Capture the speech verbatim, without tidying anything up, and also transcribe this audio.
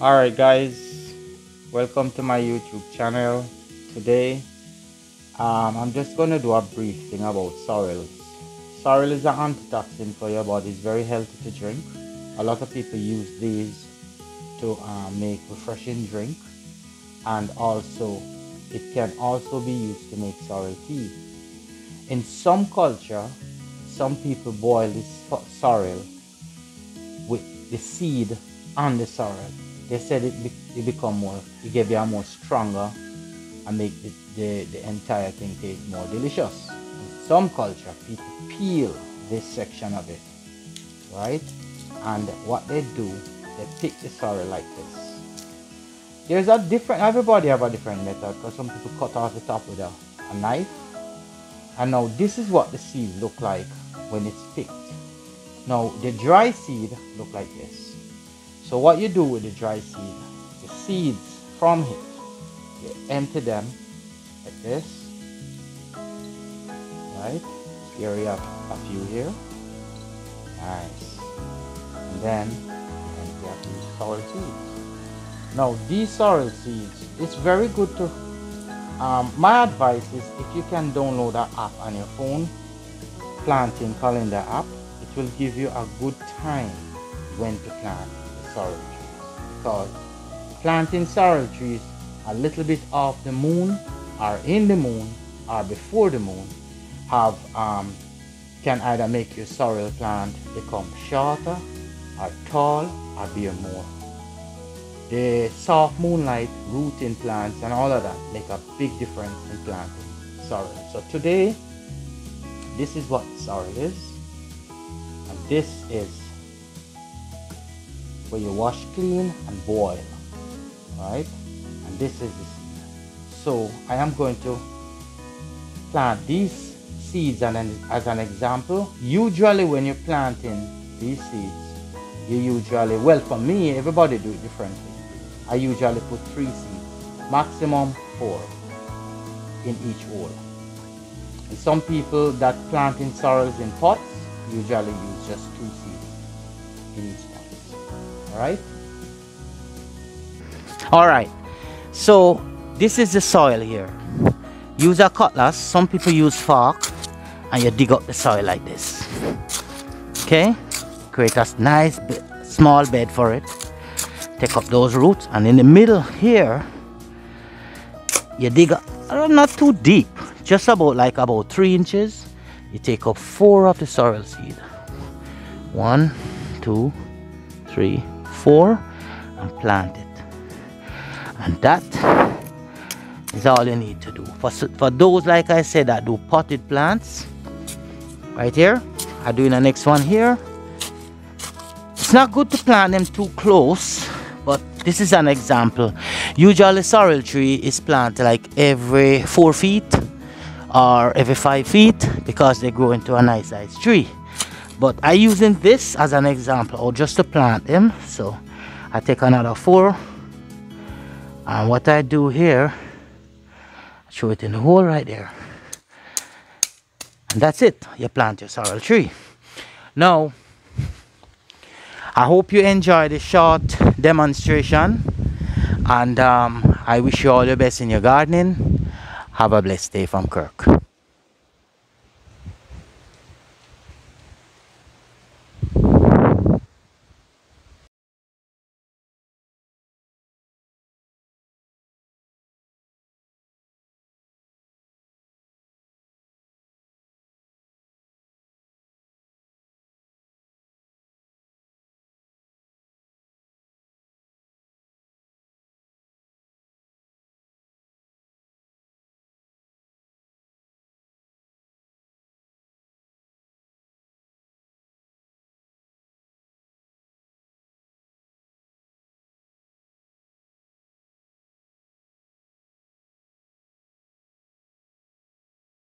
Alright guys, welcome to my YouTube channel. Today um, I'm just going to do a brief thing about sorrel. Sorrel is an antitoxin for your body. It's very healthy to drink. A lot of people use these to uh, make refreshing drink, and also it can also be used to make sorrel tea. In some culture, some people boil this sorrel with the seed and the sorrel. They said it, be, it become more, it gave you a more stronger and make the, the, the entire thing taste more delicious. In some culture, people peel this section of it, right? And what they do, they pick the sorrel like this. There's a different, everybody have a different method, because some people cut off the top with a, a knife. And now this is what the seed look like when it's picked. Now the dry seed look like this. So what you do with the dry seed, the seeds from it, you empty them like this, right? Here we have a few here, nice. And then you have these sorrel seeds. Now these sorrel seeds, it's very good to, um, my advice is if you can download an app on your phone, planting calendar app, it will give you a good time when to plant sorrel trees, because planting sorrel trees a little bit off the moon or in the moon or before the moon have um, can either make your sorrel plant become shorter or tall or bear more. The soft moonlight, rooting plants and all of that make a big difference in planting sorrel. So today this is what sorrel is, and this is where you wash clean and boil, right? And this is the seed. So I am going to plant these seeds, and an, as an example, usually when you're planting these seeds, you usually, well for me, everybody do it differently. I usually put three seeds, maximum four in each hole. And some people that plant in sorrels in pots usually use just two seeds in each pot. Right? Alright, so this is the soil here. Use a cutlass, some people use fork, and you dig up the soil like this. Okay? Create a nice small bed for it. Take up those roots, and in the middle here, you dig up, not too deep, just about like about three inches. You take up four of the sorrel seed. One, two, three, four, and plant it, and that is all you need to do. For, for those, like I said, that do potted plants, right here, I'm doing the next one here. It's not good to plant them too close, but this is an example. Usually sorrel tree is planted like every four feet or every five feet, because they grow into a nice size tree. But I using this as an example, or just to plant them. So I take another four, and what I do here, I show it in the hole right there, and that's it. You plant your sorrel tree. Now, I hope you enjoy the short demonstration, and um, I wish you all the best in your gardening. Have a blessed day from Kirk.